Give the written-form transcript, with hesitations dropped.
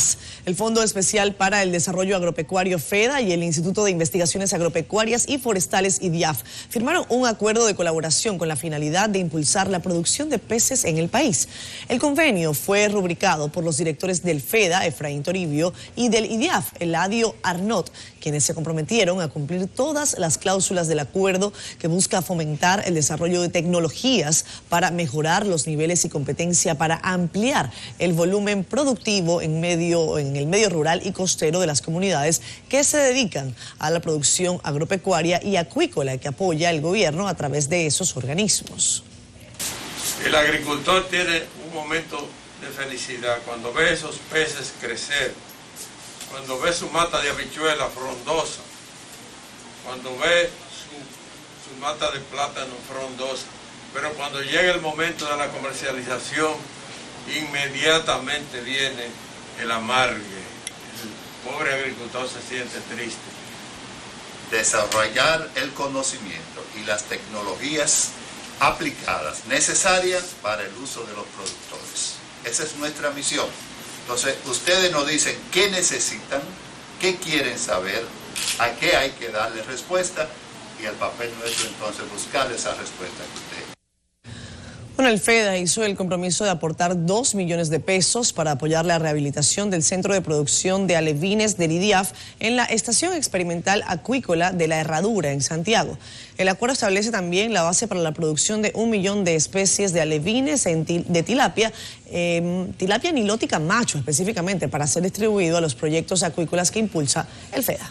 más. El Fondo Especial para el Desarrollo Agropecuario FEDA y el Instituto de Investigaciones Agropecuarias y Forestales IDIAF firmaron un acuerdo de colaboración con la finalidad de impulsar la producción de peces en el país. El convenio fue rubricado por los directores del FEDA, Efraín Toribio, y del IDIAF, Eladio Arnaud, quienes se comprometieron a cumplir todas las cláusulas del acuerdo que busca fomentar el desarrollo de tecnologías para mejorar los niveles y competencia para ampliar el volumen productivo en el medio rural y costero de las comunidades que se dedican a la producción agropecuaria y acuícola que apoya el gobierno a través de esos organismos. El agricultor tiene un momento de felicidad cuando ve esos peces crecer, cuando ve su mata de habichuela frondosa, cuando ve su mata de plátano frondosa, pero cuando llega el momento de la comercialización, inmediatamente viene el amargue. El pobre agricultor se siente triste. Desarrollar el conocimiento y las tecnologías aplicadas necesarias para el uso de los productores. Esa es nuestra misión. Entonces, ustedes nos dicen qué necesitan, qué quieren saber, a qué hay que darle respuesta, y el papel nuestro entonces buscar esa respuesta que ustedes. Bueno, el FEDA hizo el compromiso de aportar 2 millones de pesos para apoyar la rehabilitación del centro de producción de alevines del IDIAF en la estación experimental acuícola de La Herradura, en Santiago. El acuerdo establece también la base para la producción de 1 millón de especies de alevines de tilapia, tilapia nilótica macho específicamente, para ser distribuido a los proyectos acuícolas que impulsa el FEDA.